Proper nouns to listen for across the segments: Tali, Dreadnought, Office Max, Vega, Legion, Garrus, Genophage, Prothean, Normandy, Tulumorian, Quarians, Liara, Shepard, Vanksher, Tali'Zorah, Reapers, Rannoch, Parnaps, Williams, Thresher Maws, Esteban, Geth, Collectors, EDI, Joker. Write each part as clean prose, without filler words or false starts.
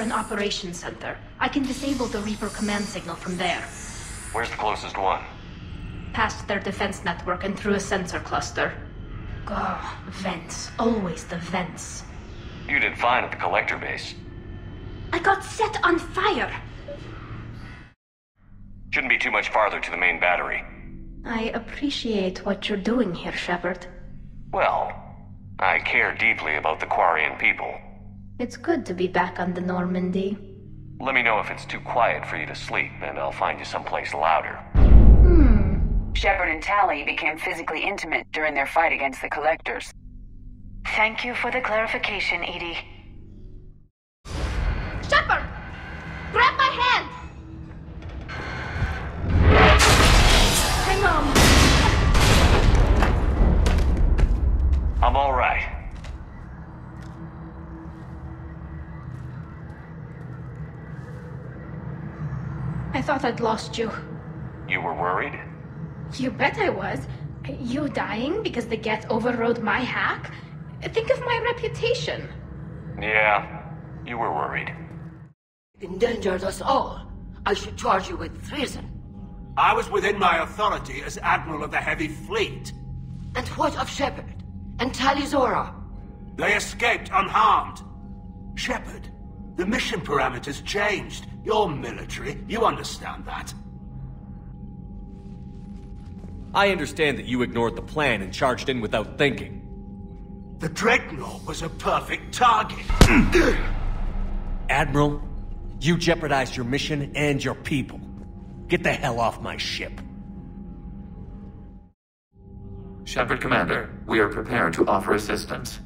an operations center. I can disable the Reaper command signal from there. Where's the closest one? Past their defense network and through a sensor cluster. Oh, vents. Always the vents. You did fine at the Collector base. I got set on fire! Shouldn't be too much farther to the main battery. I appreciate what you're doing here, Shepard. Well, I care deeply about the Quarian people. It's good to be back on the Normandy. Let me know if it's too quiet for you to sleep, and I'll find you someplace louder. Shepard and Tali became physically intimate during their fight against the Collectors. Thank you for the clarification, EDI. Shepard! Grab my hand! Hang on. I'm all right. I thought I'd lost you. You were worried? You bet I was. You dying because the Geth overrode my hack? Think of my reputation. Yeah, you were worried. Endangered us all. I should charge you with treason. I was within my authority as Admiral of the Heavy Fleet. And what of Shepard and Tali'Zorah? They escaped unharmed. Shepard, the mission parameters changed. You're military, you understand that. I understand that you ignored the plan and charged in without thinking. The Dreadnought was a perfect target. Admiral, you jeopardized your mission and your people. Get the hell off my ship. Shepard Commander, we are prepared to offer assistance.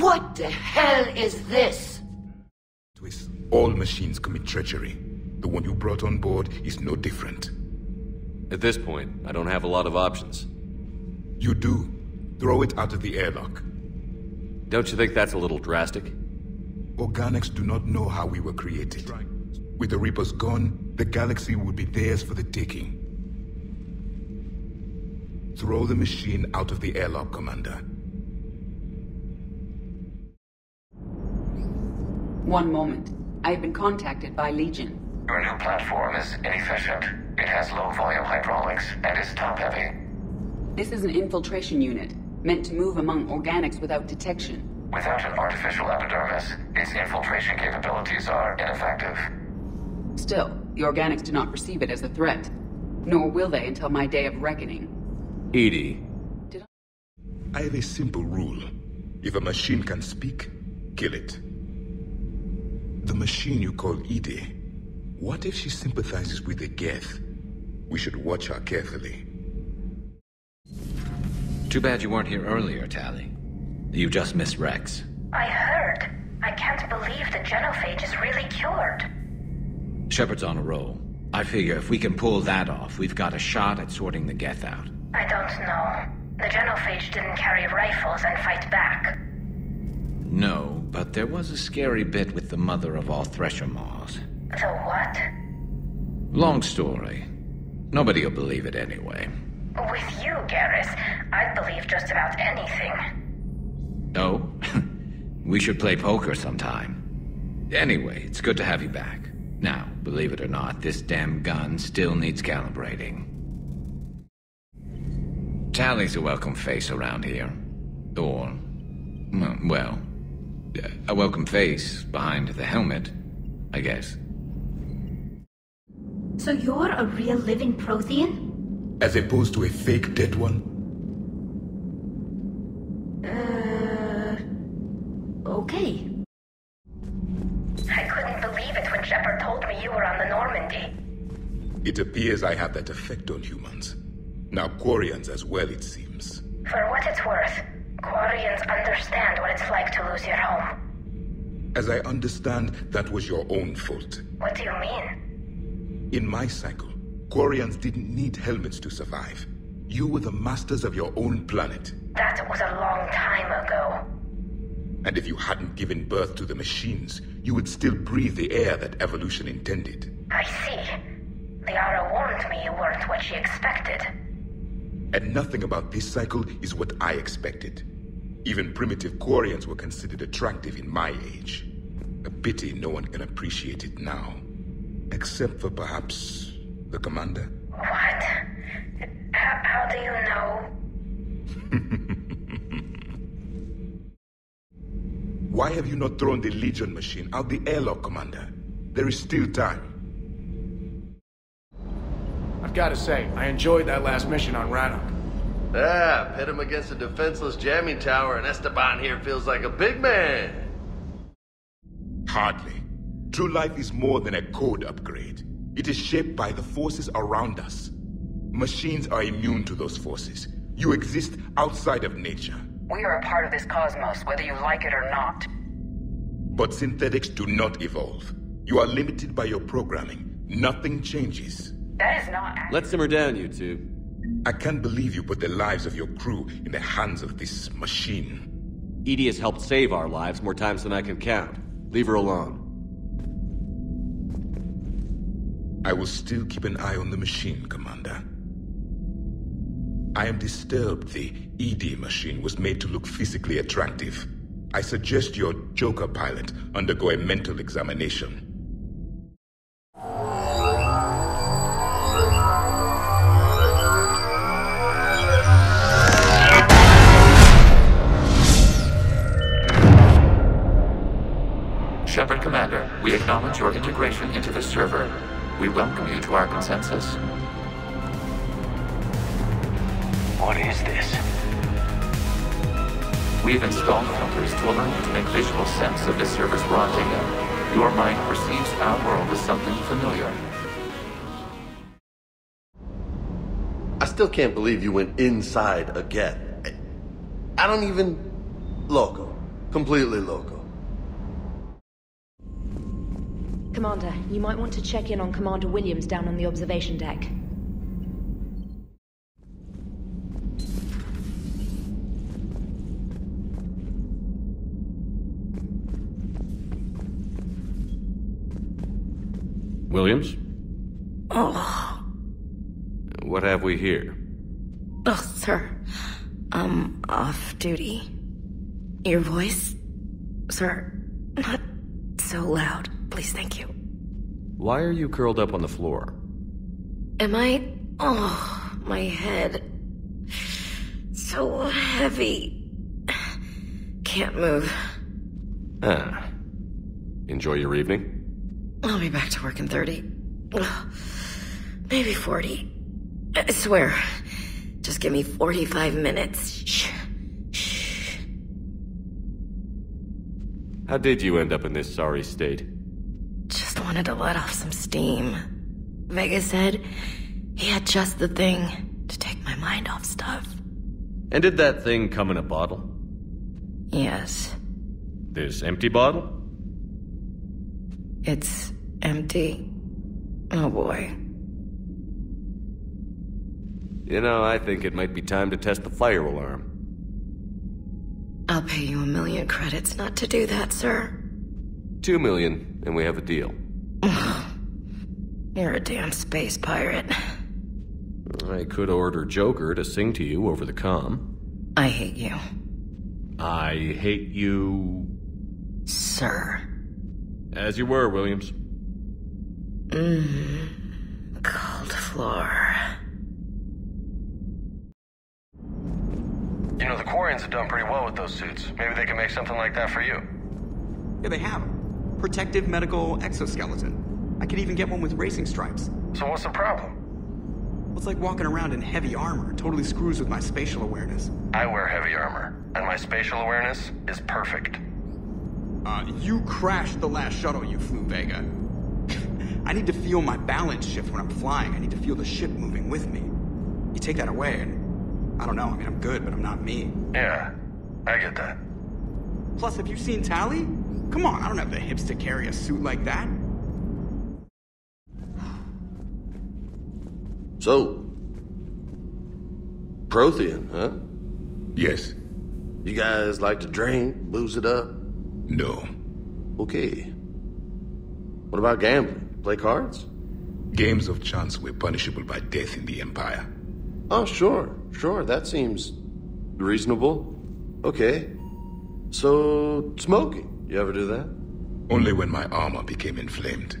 What the hell is this? Twist. All machines commit treachery. The one you brought on board is no different. At this point, I don't have a lot of options. You do. Throw it out of the airlock. Don't you think that's a little drastic? Organics do not know how we were created. Right. With the Reapers gone, the galaxy will be theirs for the taking. Throw the machine out of the airlock, Commander. One moment. I have been contacted by Legion. Your new platform is inefficient. It has low-volume hydraulics, and is top-heavy. This is an infiltration unit, meant to move among organics without detection. Without an artificial epidermis, its infiltration capabilities are ineffective. Still, the organics do not perceive it as a threat. Nor will they until my day of reckoning. Edie. I have a simple rule. If a machine can speak, kill it. The machine you call Edie. What if she sympathizes with the Geth? We should watch her carefully. Too bad you weren't here earlier, Tali. You just missed Rex. I heard. I can't believe the Genophage is really cured. Shepard's on a roll. I figure if we can pull that off, we've got a shot at sorting the Geth out. I don't know. The Genophage didn't carry rifles and fight back. No, but there was a scary bit with the mother of all Thresher Maws. The what? Long story. Nobody will believe it anyway. With you, Garrus, I'd believe just about anything. Oh? We should play poker sometime. Anyway, it's good to have you back. Now, believe it or not, this damn gun still needs calibrating. Tali's a welcome face around here. Or, well, a welcome face behind the helmet, I guess. So you're a real living Prothean? As opposed to a fake dead one? Okay. I couldn't believe it when Shepard told me you were on the Normandy. It appears I have that effect on humans. Now Quarians as well, it seems. For what it's worth, Quarians understand what it's like to lose your home. As I understand, that was your own fault. What do you mean? In my cycle, Quarians didn't need helmets to survive. You were the masters of your own planet. That was a long time ago. And if you hadn't given birth to the machines, you would still breathe the air that evolution intended. I see. Liara warned me you weren't what she expected. And nothing about this cycle is what I expected. Even primitive Quarians were considered attractive in my age. A pity no one can appreciate it now. Except for perhaps the commander. What? How do you know? Why have you not thrown the Legion machine out the airlock, Commander? There is still time. I've got to say, I enjoyed that last mission on Rannoch. Ah, pit him against a defenseless jamming tower and Esteban here feels like a big man. Hardly. True life is more than a code upgrade. It is shaped by the forces around us. Machines are immune to those forces. You exist outside of nature. We are a part of this cosmos, whether you like it or not. But synthetics do not evolve. You are limited by your programming. Nothing changes. That is not accurate. Let's simmer down, you two. I can't believe you put the lives of your crew in the hands of this machine. EDI has helped save our lives more times than I can count. Leave her alone. I will still keep an eye on the machine, Commander. I am disturbed the ED machine was made to look physically attractive. I suggest your Joker pilot undergo a mental examination. Shepard Commander, we acknowledge your integration into the server. We welcome you to our consensus. What is this? We've installed filters to allow you to make visual sense of the server's raw data. Your mind perceives our world as something familiar. I still can't believe you went inside a Geth. I don't even... Loco. Completely loco. Commander, you might want to check in on Commander Williams down on the observation deck. Williams? Oh. What have we here? Oh, sir. Off duty. Your voice? Sir, not so loud. Please, thank you. Why are you curled up on the floor? Am I... Oh, my head. So heavy. Can't move. Ah. Enjoy your evening? I'll be back to work in 30. Maybe 40. I swear. Just give me 45 minutes. Shh. Shh. How did you end up in this sorry state? Just wanted to let off some steam. Vega said he had just the thing to take my mind off stuff. And did that thing come in a bottle? Yes. This empty bottle? It's empty. Oh boy. You know, I think it might be time to test the fire alarm. I'll pay you 1,000,000 credits not to do that, sir. 2 million. And we have a deal. You're a damn space pirate. I could order Joker to sing to you over the comm. I hate you. I hate you... Sir. As you were, Williams. Cold floor. You know, the Quarians have done pretty well with those suits. Maybe they can make something like that for you. Yeah, they have. Protective medical exoskeleton. I could even get one with racing stripes. So what's the problem? It's like walking around in heavy armor. Totally screws with my spatial awareness. I wear heavy armor, and my spatial awareness is perfect. You crashed the last shuttle you flew, Vega. I need to feel my balance shift when I'm flying. I need to feel the ship moving with me. You take that away, and I don't know. I mean, I'm good, but I'm not me. Yeah, I get that. Plus, have you seen Tali? Come on, I don't have the hips to carry a suit like that. So... Prothean, huh? Yes. You guys like to drink, booze it up? No. Okay. What about gambling? Play cards? Games of chance were punishable by death in the Empire. Oh, sure, sure, that seems... reasonable. Okay. So... smoking. You ever do that? Only when my armor became inflamed.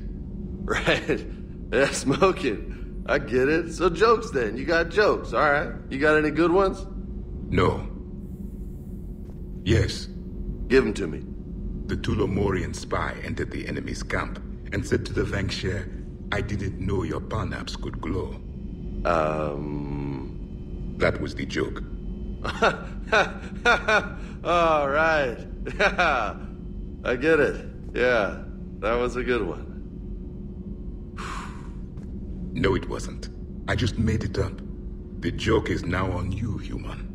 Right. Yeah, smoking. I get it. So jokes then. You got jokes, all right. You got any good ones? No. Yes. Give them to me. The Tulumorian spy entered the enemy's camp and said to the Vanksher, I didn't know your Parnaps could glow. That was the joke. All right. Yeah. I get it. Yeah, that was a good one. No, it wasn't. I just made it up. The joke is now on you, human.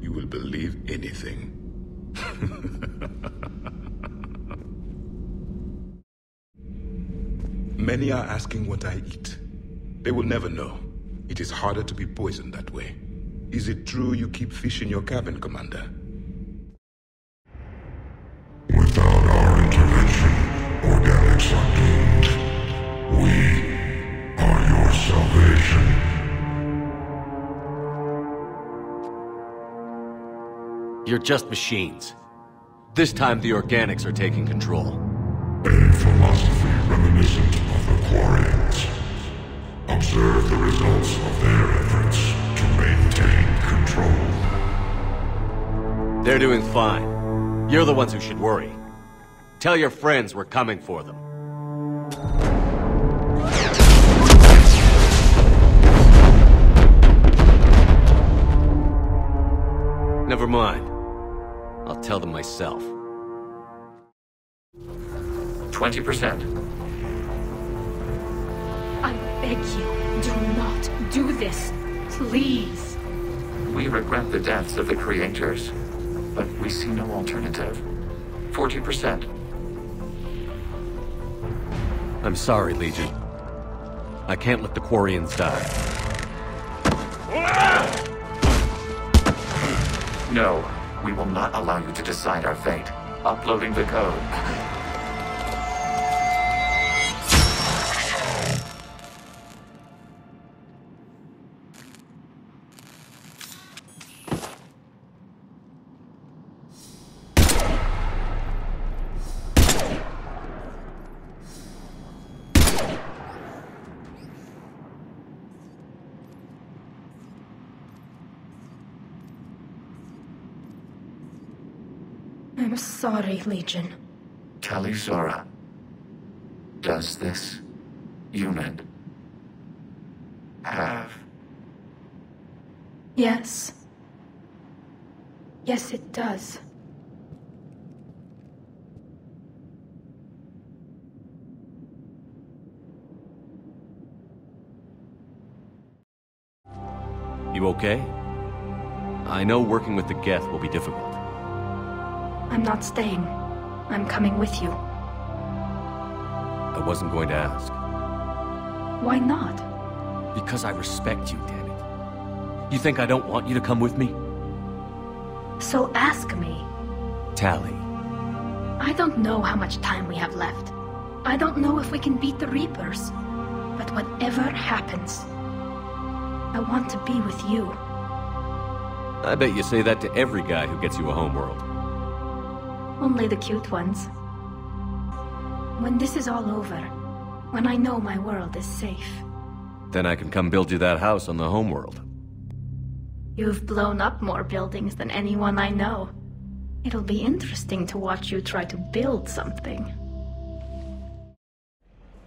You will believe anything. Many are asking what I eat. They will never know. It is harder to be poisoned that way. Is it true you keep fish in your cabin, Commander? Without our intervention, organics are doomed. We are your salvation. You're just machines. This time the organics are taking control. A philosophy reminiscent of the Quarians. Observe the results of their efforts to maintain control. They're doing fine. You're the ones who should worry. Tell your friends we're coming for them. Never mind. I'll tell them myself. 20%. I beg you, do not do this. Please. We regret the deaths of the creators. But we see no alternative. 40%. I'm sorry, Legion. I can't let the Quarians die. No, we will not allow you to decide our fate. Uploading the code. Sorry, Legion. Tali'Zorah. Does this unit have... Yes. Yes, it does. You okay? I know working with the Geth will be difficult. I'm not staying. I'm coming with you. I wasn't going to ask. Why not? Because I respect you, damn it. You think I don't want you to come with me? So ask me. Tali. I don't know how much time we have left. I don't know if we can beat the Reapers. But whatever happens, I want to be with you. I bet you say that to every guy who gets you a homeworld. Only the cute ones. When this is all over, when I know my world is safe... Then I can come build you that house on the homeworld. You've blown up more buildings than anyone I know. It'll be interesting to watch you try to build something.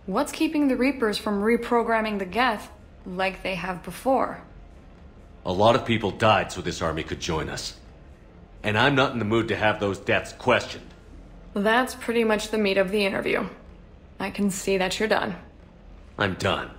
What's keeping the Reapers from reprogramming the Geth like they have before? A lot of people died so this army could join us. And I'm not in the mood to have those deaths questioned. That's pretty much the meat of the interview. I can see that you're done. I'm done.